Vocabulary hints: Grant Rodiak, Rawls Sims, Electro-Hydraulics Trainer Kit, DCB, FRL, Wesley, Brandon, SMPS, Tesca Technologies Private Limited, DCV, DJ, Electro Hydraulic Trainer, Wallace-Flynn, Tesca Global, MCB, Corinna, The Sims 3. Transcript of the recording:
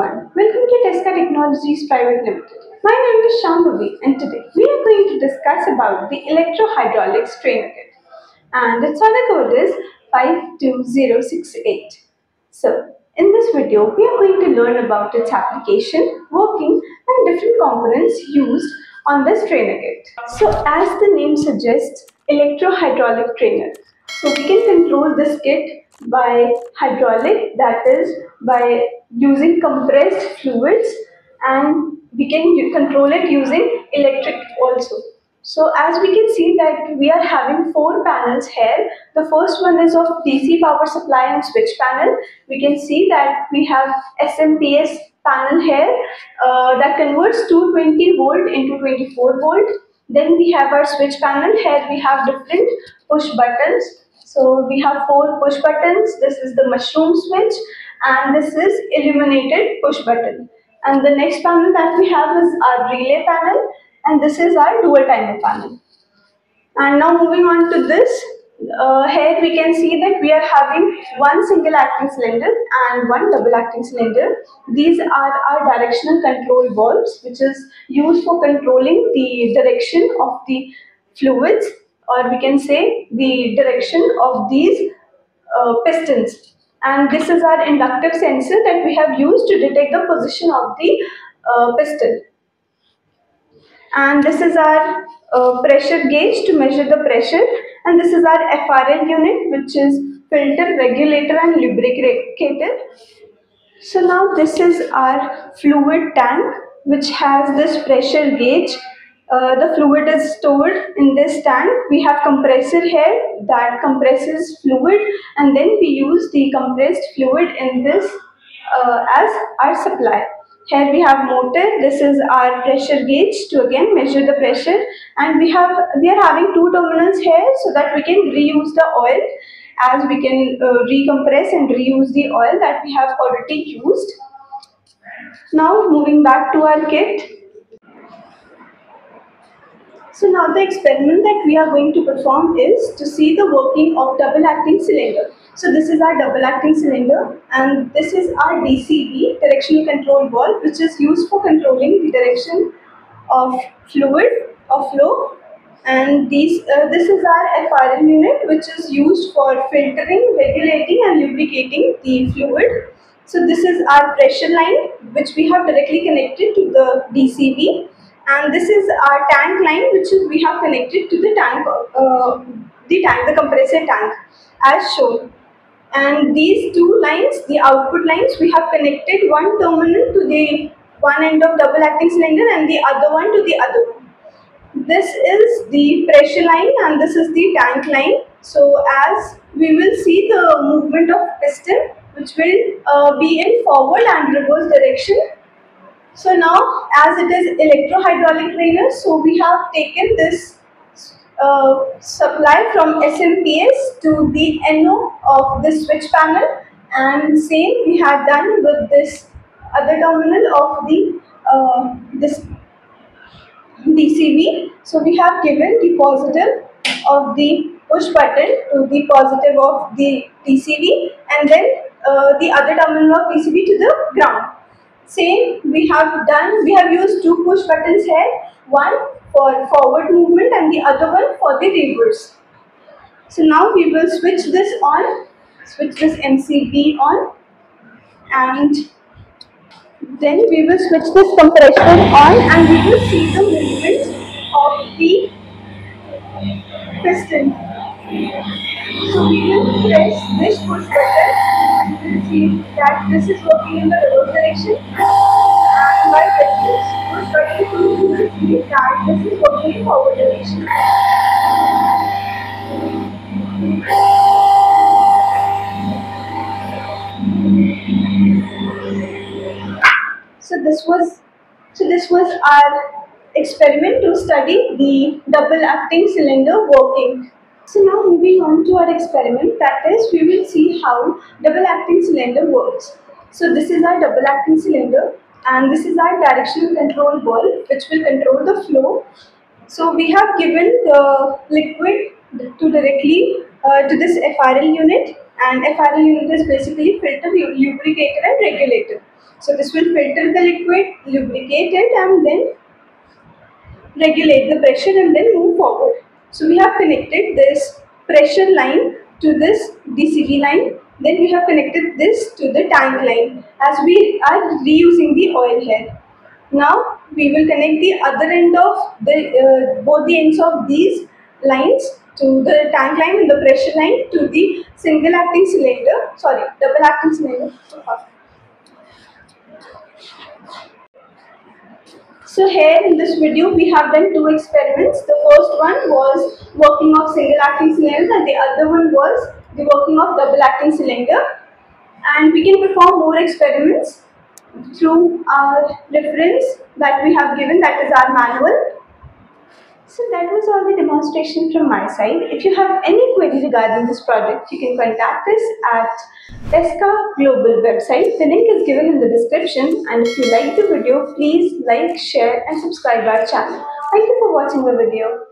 everyone, welcome to Tesca Technologies Private Limited. My name is Shambhavi and today we are going to discuss about the Electro-Hydraulics Trainer Kit and its order code is 52068. So, in this video, we are going to learn about its application, working and different components used on this trainer kit. So, as the name suggests, Electro-Hydraulic Trainer. So, we can control this kit by hydraulic, that is by using compressed fluids, and we can control it using electric also. So as we can see that we are having four panels here. The first one is of DC power supply and switch panel. We can see that we have SMPS panel here that converts 220 volt into 24 volt. Then we have our switch panel. Here we have different push buttons. So we have four push buttons. This is the mushroom switch and this is illuminated push button. And the next panel that we have is our relay panel and this is our dual timer panel. And now moving on to this, here we can see that we are having one single acting cylinder and one double acting cylinder. These are our directional control valves, which is used for controlling the direction of the fluids, or we can say the direction of these pistons. And this is our inductive sensor that we have used to detect the position of the piston. And this is our pressure gauge to measure the pressure. And this is our FRL unit, which is filter, regulator and lubricator. So now this is our fluid tank, which has this pressure gauge. The fluid is stored in this tank. We have compressor here that compresses fluid, and then we use the compressed fluid in this as our supply. Here we have motor. This is our pressure gauge to again measure the pressure, and we are having two terminals here so that we can reuse the oil, as we can recompress and reuse the oil that we have already used. Now moving back to our kit. So now the experiment that we are going to perform is to see the working of double acting cylinder. So this is our double acting cylinder and this is our DCB, directional control valve, which is used for controlling the direction of fluid or flow. And this is our FRL unit, which is used for filtering, regulating and lubricating the fluid. So this is our pressure line, which we have directly connected to the DCB. And this is our tank line, which we have connected to the tank, the compressor tank, as shown. And these two lines, the output lines, we have connected one terminal to the one end of double acting cylinder and the other one to the other one. This is the pressure line and this is the tank line. So as we will see the movement of piston, which will be in forward and reverse direction. So now, as it is electro-hydraulic trainer, so we have taken this supply from SMPS to the NO of the switch panel, and same we have done with this other terminal of the this DCB. So we have given the positive of the push button to the positive of the DCB, and then the other terminal of DCB to the ground. Same we have used two push buttons here, one for forward movement and the other one for the reverse. So now we will switch this MCB on, and then we will switch this compressor on, and we will see the movement of the piston. So we will press this push button. You will see that this is working in the reverse direction, and by pressing this push button, you will see that this is working in forward direction. So this was our experiment to study the double acting cylinder working. So now moving on to our experiment, that is, we will see how double acting cylinder works. So this is our double acting cylinder and this is our directional control valve, which will control the flow. So we have given the liquid to directly to this FRL unit, and FRL unit is basically filter, lubricator and regulator. So this will filter the liquid, lubricate it, and then regulate the pressure and then move forward. So we have connected this pressure line to this DCV line. Then we have connected this to the tank line as we are reusing the oil here. Now we will connect the other end of the both the ends of these lines to the tank line and the pressure line to the single acting cylinder, sorry, double acting cylinder. So here in this video we have done two experiments. The first one was working of single acting cylinder and the other one was the working of double acting cylinder, and we can perform more experiments through our reference that we have given, that is our manual. So that was all the demonstration from my side. If you have any query regarding this product, you can contact us at Tesca Global website. The link is given in the description, and if you like the video, please like, share and subscribe our channel. Thank you for watching the video.